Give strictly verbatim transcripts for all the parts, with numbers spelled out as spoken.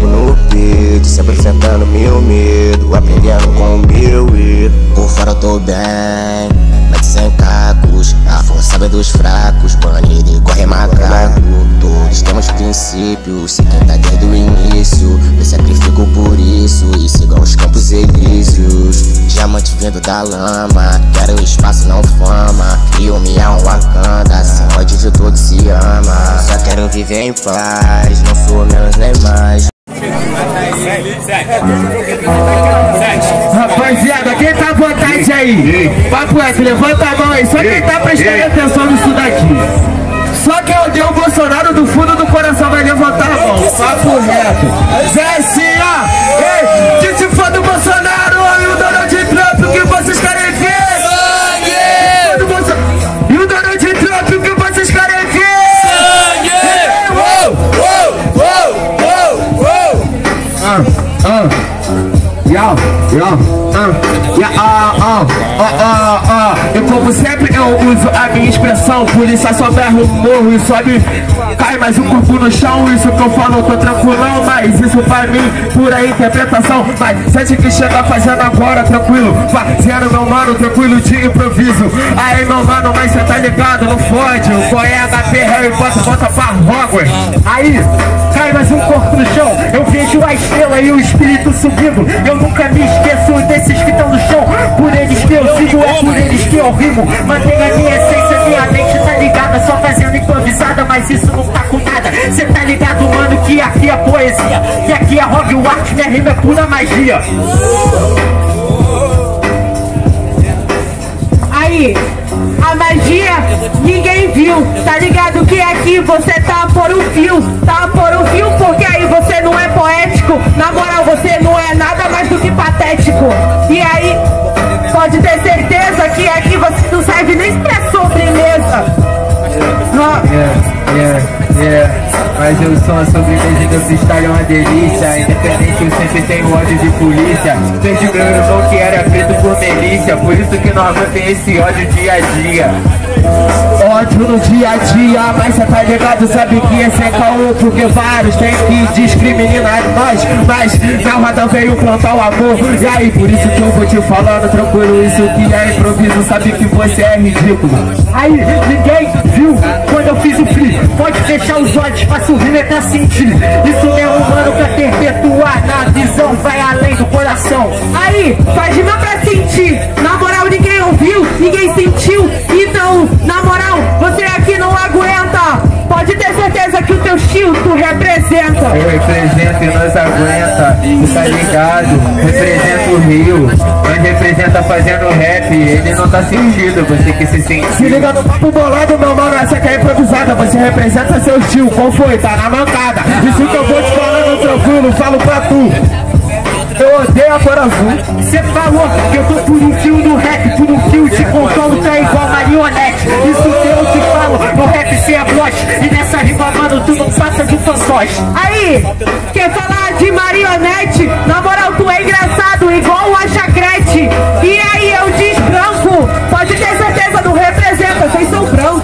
ego no peito, sempre enfrentando meu medo, aprendendo com o meu erro. Por fora eu tô bem, mas sem cacos, a força vem dos fracos, banido e corre macaco. Todos temos princípios, se quem tá desde o início, eu sacrifico por isso e sigo aos Campos Elíseos. Diamante vindo da lama, quero espaço não fama, filme é um Wakanda, se pode de todo se ama. Só quero viver em paz, não sou menos nem mais. Rapaziada, quem tá à vontade aí? Papo é, levanta a mão aí, só quem tá prestando atenção nisso daqui. Só quem odeia o Bolsonaro do fundo do coração vai levantar a mão. Papo reto. Zé Cia, ei, que se for do Bolsonaro e o Donald Trump, o que vocês querem ver? Sangue! Bolson... E o Donald Trump, o que vocês querem ver? Sangue! Uou, uou, uou, uou, uou! Ah, ah, ya, ya, ah, ya, ah, ah, ah, ah. E como sempre eu uso a minha expressão, polícia só berra o morro e sobe, cai mais um corpo no chão. Isso que eu falo, eu tô tranquilão, mas isso pra mim, pura interpretação. Mas sente que chega fazendo agora, tranquilo, fazendo meu mano, tranquilo de improviso. Aí meu mano, mas cê tá ligado, não fode, qual é H P, Harry Potter, bota pra Hogwarts. Aí, cai mais um corpo no chão, eu vejo a estrela e o espírito subindo. Eu nunca me esqueço desses que tão no chão, por eles que eu sigo, é por eles que eu vivo. Mantenha a minha essência, minha mente tá ligada, só fazendo improvisada, mas isso não tá com nada. Cê tá ligado, mano, que aqui é poesia, que aqui é Hogwarts, minha rima é pura magia. Aí, a magia ninguém viu, tá ligado que aqui você tá por um fio, tá por um fio, porque aí você não é poético, na moral você não é nada mais do que patético. E aí, pode ter certeza que aqui você não serve nem pra sobremesa. Yeah, yeah, yeah. Mas eu sou a sobremesa do freestyle, é uma delícia. Independente, eu sempre tenho ódio de polícia. Perdi meu irmão que era preto por delícia, por isso que nós mantemos esse ódio dia a dia. Ódio no dia a dia, mas cê tá ligado, sabe que esse é caô, porque vários tem que discriminar nós. Mas meu ratão veio plantar o amor, e aí por isso que eu vou te falando tranquilo, isso que é improviso, sabe que você é ridículo. Aí ninguém viu quando eu fiz o free, pode fechar os olhos, faço o rima pra sentir. Isso é humano pra perpetuar, na visão vai além do coração. Aí faz rima pra sentir, na moral ninguém ouviu, ninguém sentiu, então na moral, você aqui não aguenta. Pode ter certeza que o teu estilo tu representa. Eu represento e nós aguenta, tu tá ligado? Representa o Rio, nós representa fazendo rap, ele não tá sentido, você que se sentiu. Se liga no papo bolado, meu mano, essa aqui é improvisada, você representa seu estilo, qual foi? Tá na mancada, isso que eu vou te falando tranquilo, falo pra tu. Eu odeio a cor azul. Cê falou que eu tô por um fio no rap, por um fio te controlo, tá igual marionete. Isso que eu te falo, no rap cê é bloche, e nessa rima, mano, tu não passa de fantoche. Aí, quer falar de marionete? Na moral, tu é engraçado, igual o Achacrete. E aí, eu diz branco, pode ter certeza, não representa, vocês são brancos.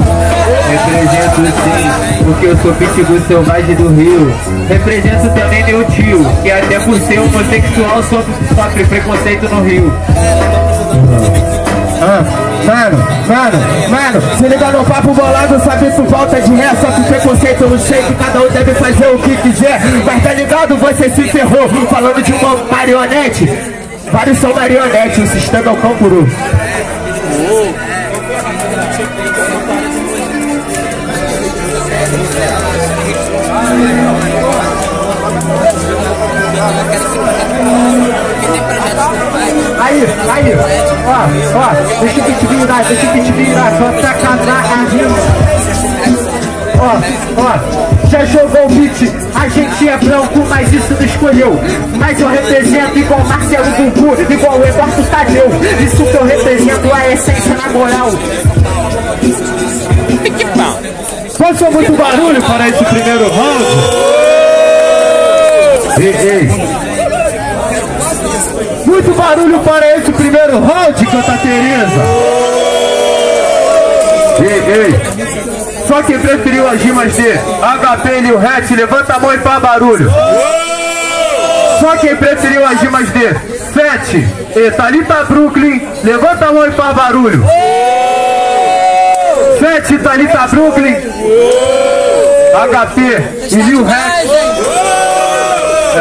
Represento sim, porque eu sou pitbull selvagem do Rio. Represento também meu tio, que até por ser homossexual sofre preconceito no Rio. Ah, mano, mano, mano, se liga no papo bolado, sabe isso falta de ré, só que preconceito eu não sei que cada um deve fazer o que quiser. Mas tá ligado, você se ferrou, falando de uma marionete. Vários são marionetes, o sistema é o canguru. Aí, aí, ó, ó, deixa que te virar, deixa que te virar, só pra casar a gente. Ó, ó, já jogou o beat, a gente é branco, mas isso não escolheu. Mas eu represento igual Marcelo Bubu, igual o Eduardo Tadeu. Isso que eu represento a essência na moral. Passou muito barulho para esse primeiro round. Ei, ei. Muito barulho para esse primeiro round, Canta Tereza. Ei, ei. Só quem preferiu as rimas de H P e Lil Rat, levanta a mão e faz barulho. Só quem preferiu as rimas de Sete e Talitha Brooklyn, levanta a mão e faz barulho. Sete e Talitha Brooklyn, H P e Lil Rat.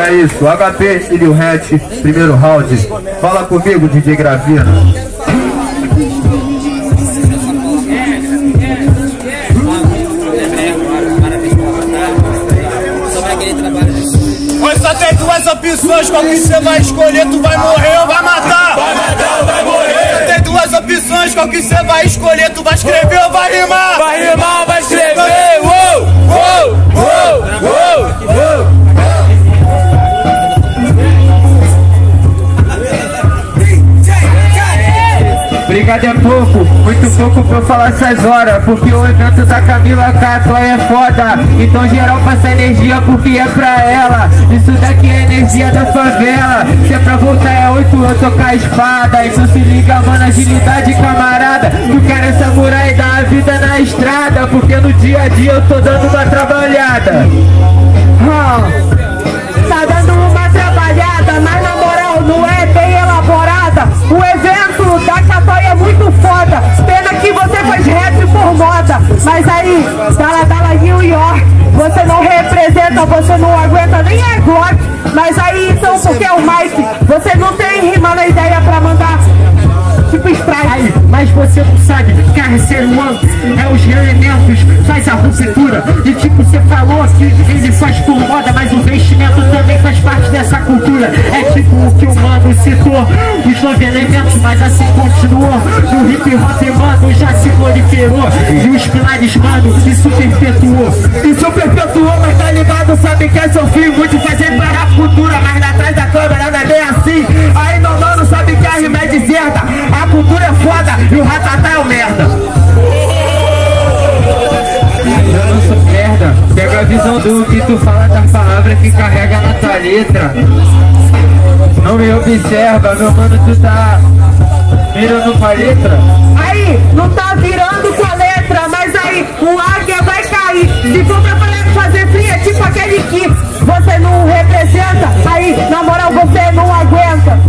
É isso, H P e Lil Rat, primeiro round. Fala comigo, D J Gravina. Mas só tem duas opções, qual que você vai escolher? Tu vai morrer ou vai matar? Vai matar ou vai morrer? Só tem duas opções, qual que você vai escolher? Tu vai escrever ou vai rimar? Vai rimar ou vai escrever? Uou, uou, uou, uou, uou. Obrigado, é pouco, muito pouco pra eu falar essas horas, porque o evento da Camila Cató é foda. Então geral passa energia porque é pra ela. Isso daqui é energia da favela. Se é pra voltar é oito, eu tocar a espada. Então se liga, mano, agilidade, camarada. Tu quero essa samurai da vida na estrada, porque no dia a dia eu tô dando uma trabalhada. Oh, tá dando uma trabalhada, mas na moral não é bem elaborada. O evento da Cató é muito foda. Pena que você faz rap por moda. Mas aí, Dala Dala New York, você não representa, você não aguenta nem a Glock. Mas aí então, porque é o Mike, você não tem rima na ideia pra mandar tipo strike. Mas você não sabe que a ser humano é os elementos, faz a ruptura. E tipo, você falou que ele faz por moda, mas o vestimento também faz parte dessa cultura. É tipo o que o mano citou, os nove elementos, mas assim continuou. No hip hop, mano, já se proliferou. E os pilares, mano, isso perpetuou. Isso perpetuou, mas tá ligado, sabe que é seu filho. Muito fazer para a cultura, mas lá atrás da câmera não é bem assim. Aí meu mano sabe que a rima é deserta. A cultura é foda e o Ratatouille é o merda. Eu não sou merda, pega a visão do que tu fala da palavra que carrega na tua letra. Não me observa, meu mano, tu tá virando com a letra. Aí, não tá virando com a letra, mas aí o águia vai cair. Se for pra fazer frio é tipo aquele que você não representa, aí na moral você não aguenta.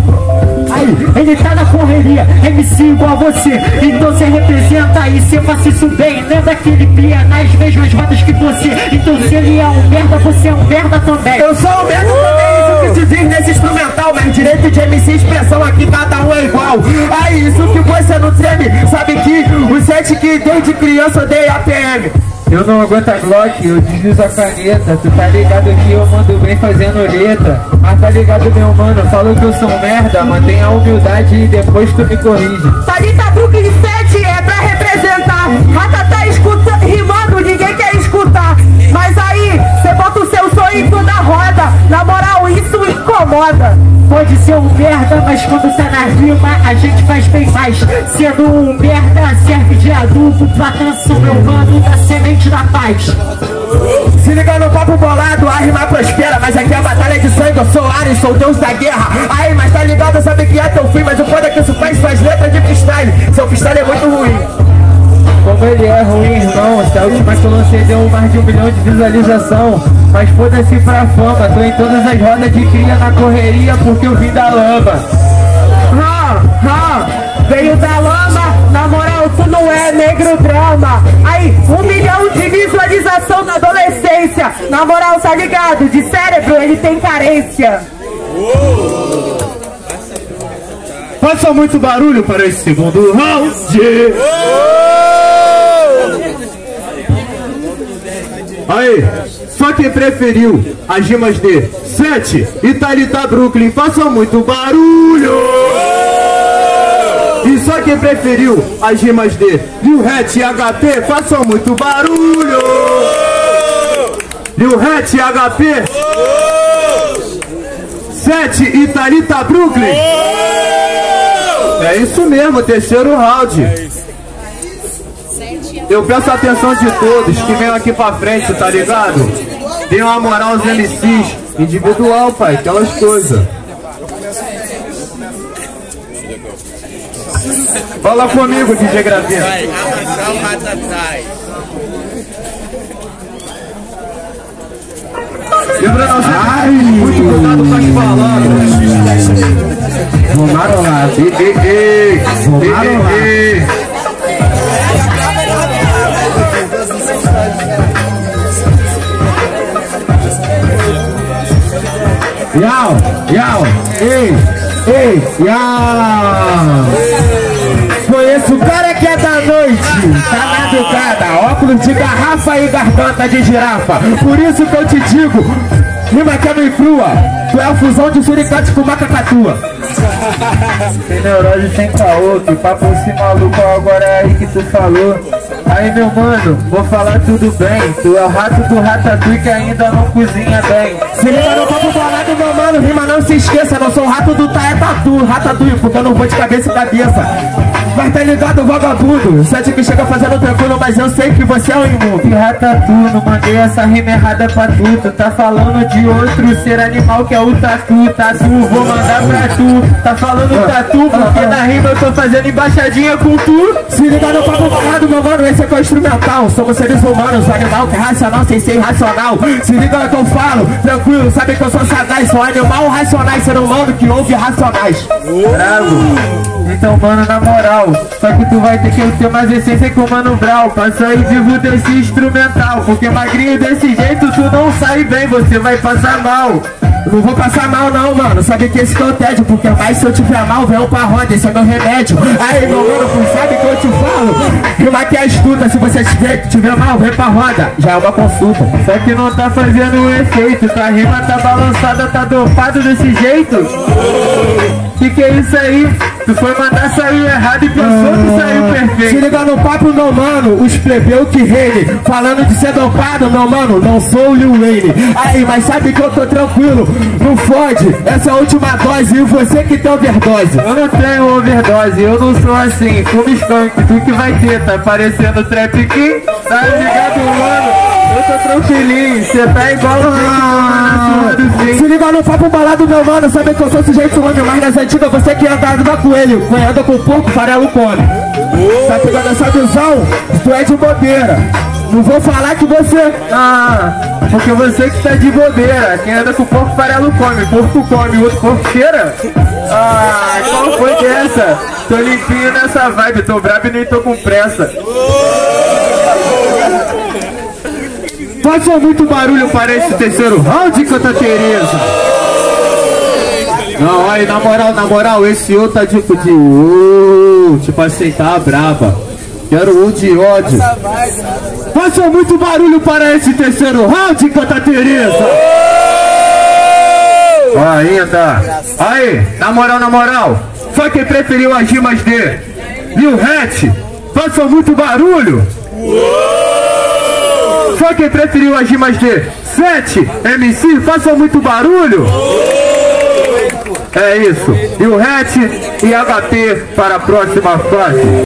Ele tá na correria, M C igual a você. Então cê representa e cê faz isso bem. Lembra que ele pia nas mesmas rodas que você. Então se ele é um merda, você é um merda também. Eu sou um merda também, isso que se diz nesse instrumental. Mas direito de M C expressão aqui cada um é igual. Aí isso que você não treme. Sabe que o set que dei de criança eu dei a P M. Eu não aguento a Glock, eu deslizo a caneta. Tu tá ligado que eu mando bem fazendo letra. Mas tá ligado, meu mano, falou que eu sou merda. Mantenha a humildade e depois tu me corrige. Talitha Brooklyn sete é pra representar. Rata tá escuta, rimando, ninguém quer escutar. Mas aí, cê bota o seu sonho na roda. Na moral, isso incomoda. Pode ser um merda, mas quando tá na rima, a gente faz bem mais. Sendo um merda, serve de adubo pra canção, meu mano, da semente da paz. Se liga no papo bolado, a rima prospera. Mas aqui é a batalha de sangue, eu sou Ares, sou deus da guerra. Aí, mas tá ligado, sabe que é teu fim. Mas o foda é que isso faz suas letras de freestyle. Seu freestyle é muito ruim. Como ele é ruim, irmão, até a última que eu lancei deu mais de um milhão de visualização. Mas foda-se pra fama, tô em todas as rodas de cria na correria porque eu vim da lama. Ha, ha, veio da lama, na moral tu não é Nego Drama. Aí, um milhão de visualização na adolescência. Na moral, tá ligado, de cérebro ele tem carência. Uou. Faça muito barulho para esse segundo round. Uou. Aí, só quem preferiu as rimas de Sete e Talitha Brooklyn, façam muito barulho! E só quem preferiu as rimas de Lil Rat e H P, façam muito barulho! Lil Rat e H P, Sete e Talitha Brooklyn! É isso mesmo, terceiro round! Eu peço a atenção de todos que vêm aqui pra frente, tá ligado? Dê uma moral aos M Cs, individual, pai, aquelas coisas. Fala comigo, D J Gravina. Ai, muito cuidado com as palavras. Bolsonaro lá. Ei, ei, ei. Bolsonaro lá. Yau, yau, ei, ei, yau. Conheço o cara que é da noite, tá madrugada, óculos de garrafa e garganta de girafa. Por isso que eu te digo, rima que é meio frua, tu é a fusão de suricate com uma cacatua. Sem neurose, sem caô, que papo esse maluco, agora é aí que tu falou. Aí meu mano, vou falar tudo bem, tu é o rato do Ratatouille que ainda não cozinha bem. Se rima no papo bolado, meu mano, rima não se esqueça, não sou o rato do Taetatu, Ratatouille, porque eu não vou de cabeça em cabeça. Mas tá ligado, vagabundo? Sete que chega fazendo tranquilo, mas eu sei que você é um imundo. Que Ratatouille, não mandei essa rima errada pra tu. Tu tá falando de outro ser animal que é o tatu. Tatu, vou mandar pra tu. Tá falando tatu, porque na rima eu tô fazendo embaixadinha com tu. Se liga no papo parado, meu mano, esse aqui é o instrumental. Somos seres humanos, animal que é racional sem ser irracional. Se liga no que eu falo, tranquilo, sabe que eu sou sagaz. Sou animal racionais, ser humano que ouve racionais. Bravo. Então mano, na moral, só que tu vai ter que ter mais essência que o Mano Brown. Passa aí, divulga esse instrumental, porque magrinho desse jeito tu não sai bem, você vai passar mal. Não vou passar mal não, mano, sabe que esse que eu tédio, porque mais se eu tiver mal, vem pra roda, esse é meu remédio. Aí meu mano, tu sabe que eu te falo, rima que é estuda, se você tiver, tiver mal, vem pra roda. Já é uma consulta. Só que não tá fazendo efeito, tua rima tá balançada, tá dopado desse jeito. Que que é isso aí? Tu foi mandar sair errado e pensou que saiu perfeito. Se liga no papo, meu mano, os plebeus que reine. Falando de ser dopado, meu mano, não sou o Lil Wayne. Aí, mas sabe que eu tô tranquilo, não fode, essa é a última dose. E você que tem overdose? Eu não tenho overdose, eu não sou assim. Fume skunk, tu que vai ter, tá parecendo trap king. Tá ligado, mano? Eu tô tranquilinho, cê tá igual o ah, se liga no papo balado, meu mano, sabe que eu sou sujeito homem, mas nas antigas você que anda da coelho, quem anda com porco, farelo come. Oh. Tá pegando essa visão? Tu é de bobeira. Não vou falar que você... Ah, porque você que tá de bobeira. Quem anda com porco, farelo come. Porco come, outro porco cheira. Ah, qual foi dessa? Tô limpinho nessa vibe, tô brabo e nem tô com pressa. Passou muito barulho para esse terceiro round, Canta Tereza. Não, aí, na moral, na moral, esse outro tá tipo de... Uh, tipo assim, tá brava. Quero um de ódio. Passou muito barulho para esse terceiro round, Canta Tereza. Ainda. Aí, na moral, na moral. Só quem preferiu as rimas de Lil Rat. Passou muito barulho. Só quem preferiu as rimas de Seth, M C, façam muito barulho. É isso. E o Hatch e H P para a próxima fase.